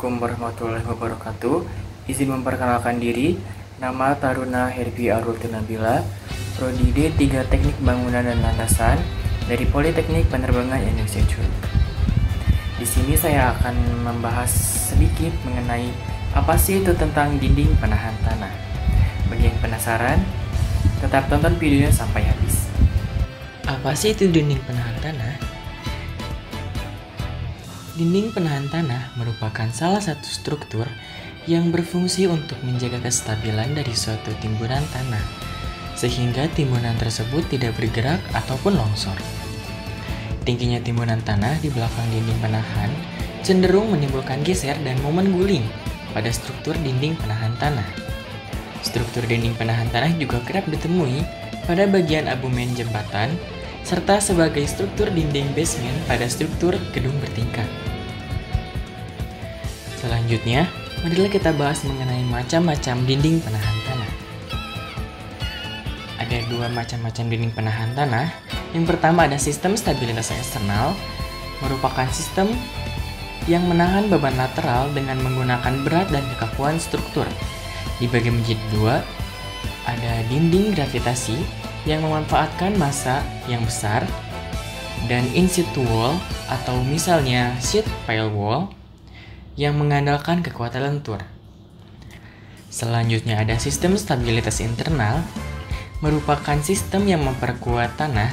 Assalamualaikum warahmatullahi wabarakatuh. Izin memperkenalkan diri, nama Taruna Herbi Arul Trinabila, Prodi D3 Teknik Bangunan dan Landasan dari Politeknik Penerbangan Indonesia. Di sini saya akan membahas sedikit mengenai apa sih itu tentang dinding penahan tanah. Bagi yang penasaran, tetap tonton videonya sampai habis. Apa sih itu dinding penahan tanah? Dinding penahan tanah merupakan salah satu struktur yang berfungsi untuk menjaga kestabilan dari suatu timbunan tanah, sehingga timbunan tersebut tidak bergerak ataupun longsor. Tingginya timbunan tanah di belakang dinding penahan cenderung menimbulkan geser dan momen guling pada struktur dinding penahan tanah. Struktur dinding penahan tanah juga kerap ditemui pada bagian abumen jembatan, serta sebagai struktur dinding basement pada struktur gedung bertingkat. Selanjutnya, marilah kita bahas mengenai macam-macam dinding penahan tanah. Ada dua macam-macam dinding penahan tanah. Yang pertama ada sistem stabilitas eksternal, merupakan sistem yang menahan beban lateral dengan menggunakan berat dan kekakuan struktur. Dibagi menjadi dua, ada dinding gravitasi yang memanfaatkan massa yang besar, dan in-situ wall atau misalnya sheet pile wall yang mengandalkan kekuatan lentur. Selanjutnya ada sistem stabilitas internal, merupakan sistem yang memperkuat tanah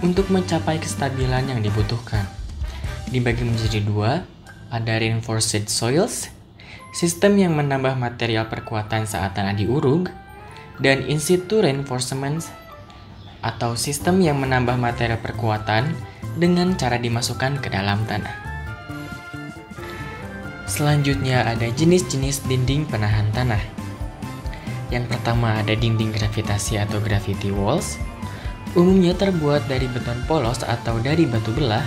untuk mencapai kestabilan yang dibutuhkan. Dibagi menjadi dua, ada reinforced soils, sistem yang menambah material perkuatan saat tanah diuruk, dan in-situ reinforcement atau sistem yang menambah material perkuatan dengan cara dimasukkan ke dalam tanah. Selanjutnya ada jenis-jenis dinding penahan tanah. Yang pertama ada dinding gravitasi atau gravity walls. Umumnya terbuat dari beton polos atau dari batu belah.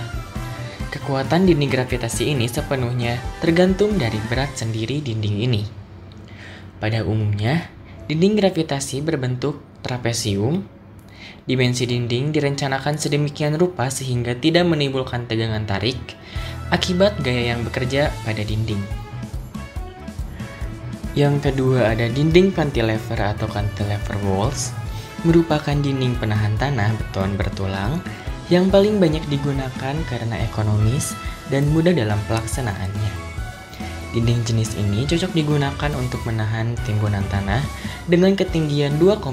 Kekuatan dinding gravitasi ini sepenuhnya tergantung dari berat sendiri dinding ini. Pada umumnya, dinding gravitasi berbentuk trapesium. Dimensi dinding direncanakan sedemikian rupa sehingga tidak menimbulkan tegangan tarik akibat gaya yang bekerja pada dinding. Yang kedua ada dinding cantilever atau cantilever walls, merupakan dinding penahan tanah beton bertulang yang paling banyak digunakan karena ekonomis dan mudah dalam pelaksanaannya. Dinding jenis ini cocok digunakan untuk menahan timbunan tanah dengan ketinggian 2,5-6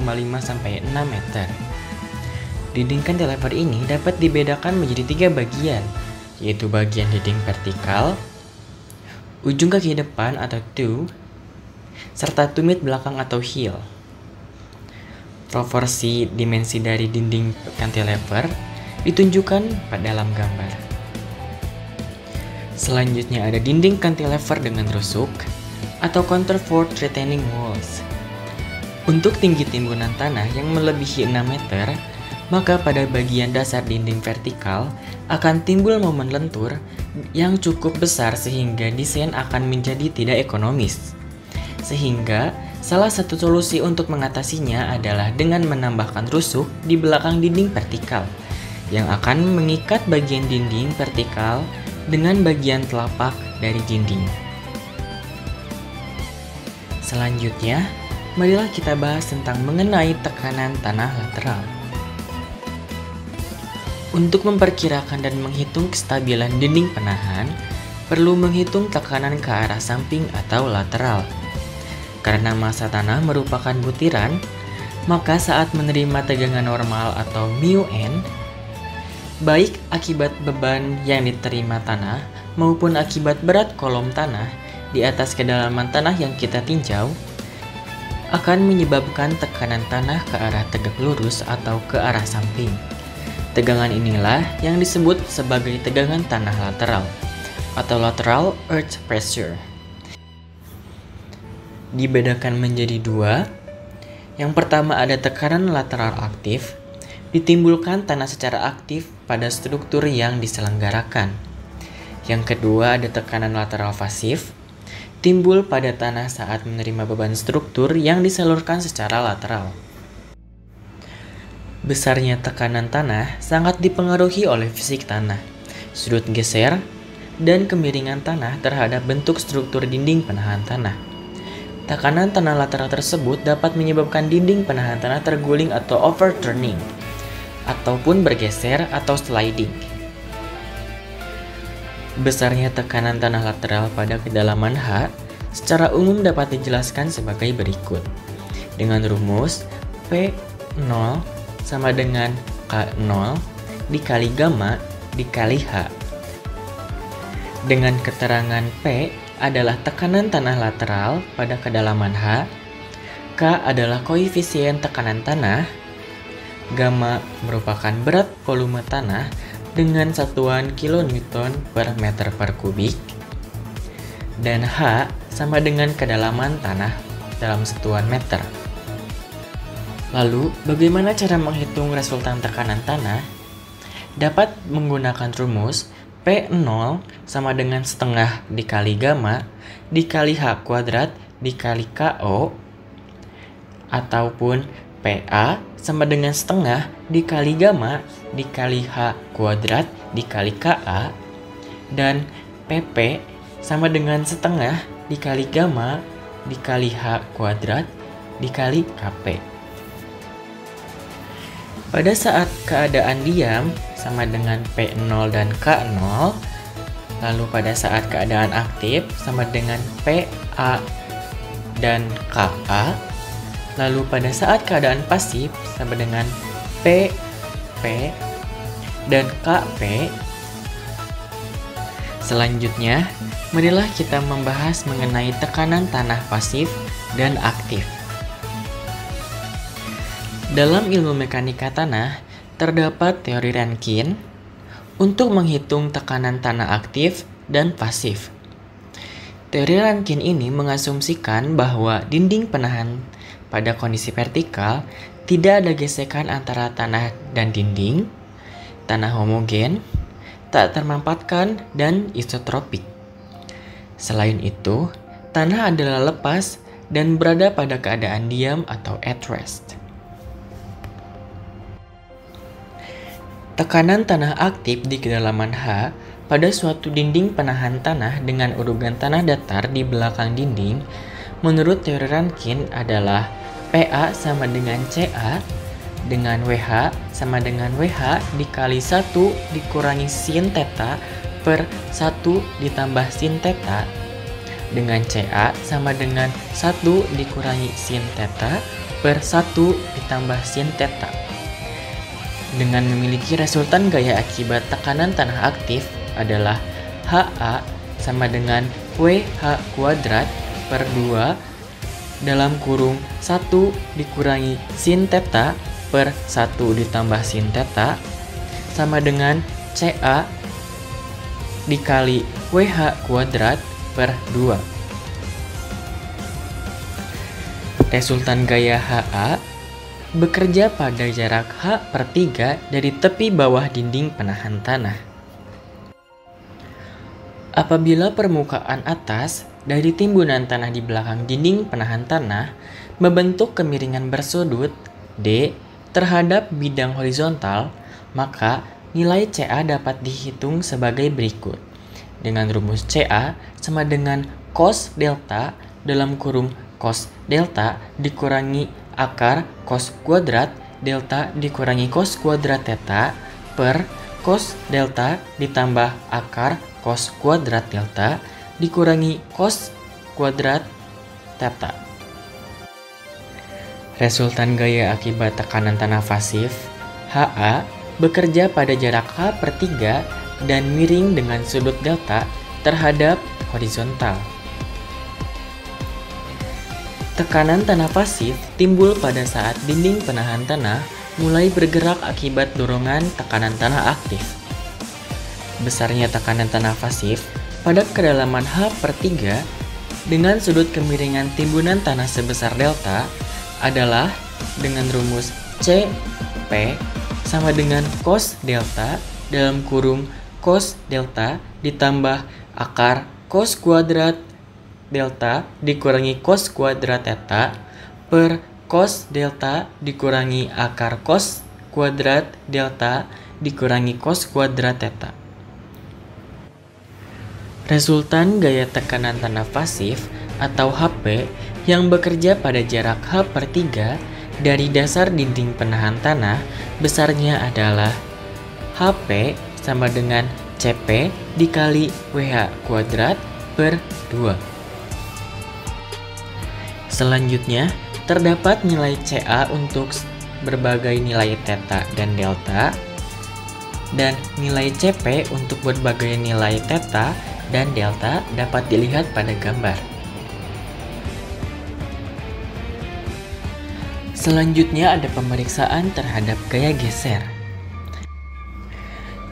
meter. Dinding cantilever ini dapat dibedakan menjadi tiga bagian, yaitu bagian dinding vertikal, ujung kaki depan atau tube, serta tumit belakang atau heel. Proporsi dimensi dari dinding cantilever ditunjukkan pada dalam gambar. Selanjutnya ada dinding cantilever dengan rusuk atau counterfort retaining walls. Untuk tinggi timbunan tanah yang melebihi 6 meter, maka pada bagian dasar dinding vertikal akan timbul momen lentur yang cukup besar sehingga desain akan menjadi tidak ekonomis. Sehingga salah satu solusi untuk mengatasinya adalah dengan menambahkan rusuk di belakang dinding vertikal yang akan mengikat bagian dinding vertikal dengan bagian telapak dari dinding. Selanjutnya, marilah kita bahas tentang mengenai tekanan tanah lateral. Untuk memperkirakan dan menghitung kestabilan dinding penahan, perlu menghitung tekanan ke arah samping atau lateral. Karena massa tanah merupakan butiran, maka saat menerima tegangan normal atau μn, baik akibat beban yang diterima tanah maupun akibat berat kolom tanah di atas kedalaman tanah yang kita tinjau, akan menyebabkan tekanan tanah ke arah tegak lurus atau ke arah samping. Tegangan inilah yang disebut sebagai tegangan tanah lateral atau lateral earth pressure. Dibedakan menjadi dua. Yang pertama ada tekanan lateral aktif, ditimbulkan tanah secara aktif pada struktur yang diselenggarakan. Yang kedua ada tekanan lateral pasif, timbul pada tanah saat menerima beban struktur yang disalurkan secara lateral. Besarnya tekanan tanah sangat dipengaruhi oleh fisik tanah, sudut geser, dan kemiringan tanah terhadap bentuk struktur dinding penahan tanah. Tekanan tanah lateral tersebut dapat menyebabkan dinding penahan tanah terguling atau overturning, ataupun bergeser atau sliding. Besarnya tekanan tanah lateral pada kedalaman H secara umum dapat dijelaskan sebagai berikut. Dengan rumus P0 sama dengan K0 dikali gamma dikali H. Dengan keterangan P adalah tekanan tanah lateral pada kedalaman H, K adalah koefisien tekanan tanah, gamma merupakan berat volume tanah dengan satuan kilonewton per meter per kubik, dan H sama dengan kedalaman tanah dalam satuan meter. Lalu, bagaimana cara menghitung resultan tekanan tanah? Dapat menggunakan rumus P0 sama dengan setengah dikali gamma dikali H kuadrat dikali KO, ataupun PA sama dengan setengah dikali gamma dikali H kuadrat dikali KA, dan PP sama dengan setengah dikali gamma dikali H kuadrat dikali KP. Pada saat keadaan diam sama dengan P0 dan K0, lalu pada saat keadaan aktif sama dengan PA dan KA, lalu pada saat keadaan pasif sama dengan PP dan KP. Selanjutnya, marilah kita membahas mengenai tekanan tanah pasif dan aktif. Dalam ilmu mekanika tanah, terdapat teori Rankine untuk menghitung tekanan tanah aktif dan pasif. Teori Rankine ini mengasumsikan bahwa dinding penahan pada kondisi vertikal tidak ada gesekan antara tanah dan dinding, tanah homogen, tak termampatkan, dan isotropik. Selain itu, tanah adalah lepas dan berada pada keadaan diam atau at rest. Tekanan tanah aktif di kedalaman H pada suatu dinding penahan tanah dengan urugan tanah datar di belakang dinding menurut teori Rankine adalah PA sama dengan CA dengan WH sama dengan WH dikali 1 dikurangi sin theta per 1 ditambah sin theta, dengan CA sama dengan 1 dikurangi sin theta per 1 ditambah sin theta. Dengan memiliki resultan gaya akibat tekanan tanah aktif adalah HA sama dengan WH kuadrat per 2 dalam kurung 1 dikurangi sin theta per 1 ditambah sin theta sama dengan CA dikali WH kuadrat per 2. Resultan gaya HA bekerja pada jarak H per 3 dari tepi bawah dinding penahan tanah. Apabila permukaan atas dari timbunan tanah di belakang dinding penahan tanah membentuk kemiringan bersudut D terhadap bidang horizontal, maka nilai CA dapat dihitung sebagai berikut. Dengan rumus CA sama dengan cos delta dalam kurung cos delta dikurangi akar cos kuadrat delta dikurangi cos kuadrat theta per cos delta ditambah akar cos kuadrat delta dikurangi cos kuadrat theta. Resultan gaya akibat tekanan tanah pasif HA bekerja pada jarak H per 3 dan miring dengan sudut delta terhadap horizontal. Tekanan tanah pasif timbul pada saat dinding penahan tanah mulai bergerak akibat dorongan tekanan tanah aktif. Besarnya tekanan tanah pasif pada kedalaman H per 3 dengan sudut kemiringan timbunan tanah sebesar delta adalah dengan rumus CP sama dengan cos delta dalam kurung cos delta ditambah akar cos kuadrat delta dikurangi cos kuadrat theta per cos delta dikurangi akar cos kuadrat delta dikurangi cos kuadrat theta. Resultan gaya tekanan tanah pasif atau HP yang bekerja pada jarak H/3 dari dasar dinding penahan tanah besarnya adalah HP sama dengan CP dikali WH² per 2. Selanjutnya, terdapat nilai CA untuk berbagai nilai theta dan delta, dan nilai CP untuk berbagai nilai theta dan delta dapat dilihat pada gambar. Selanjutnya ada pemeriksaan terhadap gaya geser.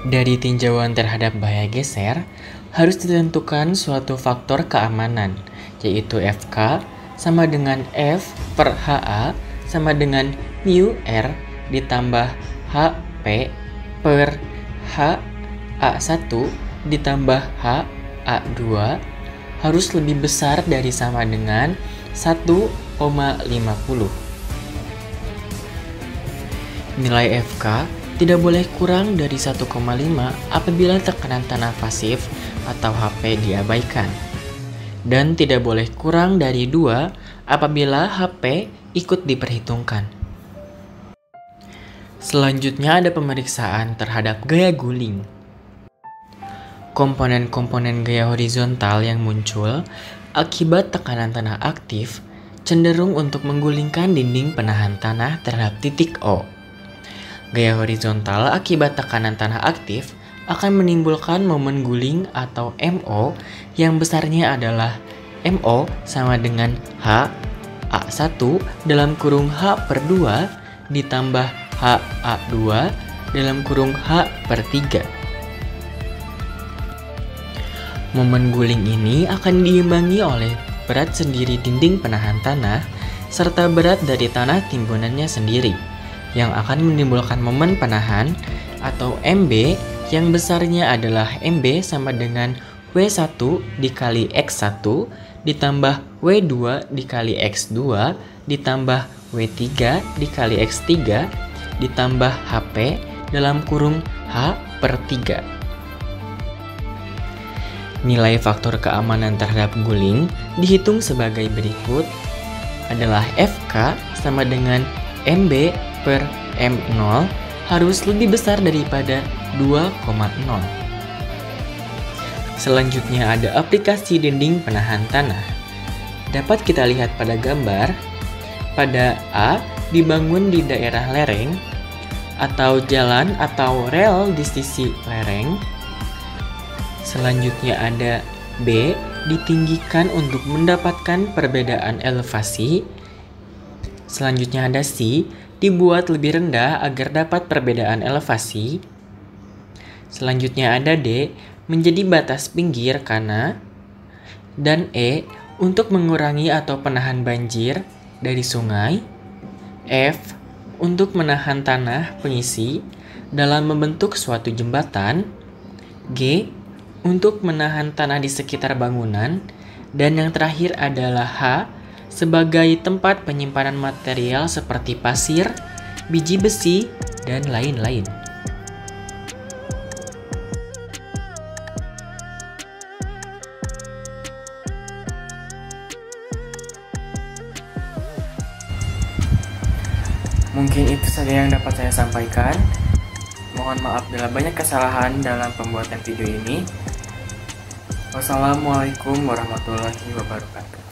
Dari tinjauan terhadap gaya geser, harus ditentukan suatu faktor keamanan, yaitu FK sama dengan F per HA sama dengan μR ditambah HP per HA1 ditambah HA2 harus lebih besar dari sama dengan 1,50. Nilai FK tidak boleh kurang dari 1,5 apabila tekanan tanah pasif atau HP diabaikan, dan tidak boleh kurang dari 2 apabila HP ikut diperhitungkan. Selanjutnya ada pemeriksaan terhadap gaya guling. Komponen-komponen gaya horizontal yang muncul akibat tekanan tanah aktif cenderung untuk menggulingkan dinding penahan tanah terhadap titik O. Gaya horizontal akibat tekanan tanah aktif akan menimbulkan momen guling atau MO yang besarnya adalah MO sama dengan H A1 dalam kurung H/2 ditambah HA2 dalam kurung H/3. Momen guling ini akan diimbangi oleh berat sendiri dinding penahan tanah serta berat dari tanah timbunannya sendiri yang akan menimbulkan momen penahan atau MB yang besarnya adalah MB sama dengan W1 dikali X1 ditambah W2 dikali X2 ditambah W3 dikali X3 ditambah HP dalam kurung H/3. Nilai faktor keamanan terhadap guling dihitung sebagai berikut adalah FK sama dengan MB per M0 harus lebih besar daripada 2,0. Selanjutnya ada aplikasi dinding penahan tanah. Dapat kita lihat pada gambar, pada A dibangun di daerah lereng atau jalan atau rel di sisi lereng. Selanjutnya ada B ditinggikan untuk mendapatkan perbedaan elevasi. Selanjutnya ada C dibuat lebih rendah agar dapat perbedaan elevasi. Selanjutnya ada D menjadi batas pinggir karena, dan E untuk mengurangi atau penahan banjir dari sungai. F untuk menahan tanah pengisi dalam membentuk suatu jembatan, G untuk menahan tanah di sekitar bangunan, dan yang terakhir adalah H sebagai tempat penyimpanan material seperti pasir, biji besi, dan lain-lain. Mungkin itu saja yang dapat saya sampaikan. Mohon maaf bila banyak kesalahan dalam pembuatan video ini. Wassalamualaikum warahmatullahi wabarakatuh.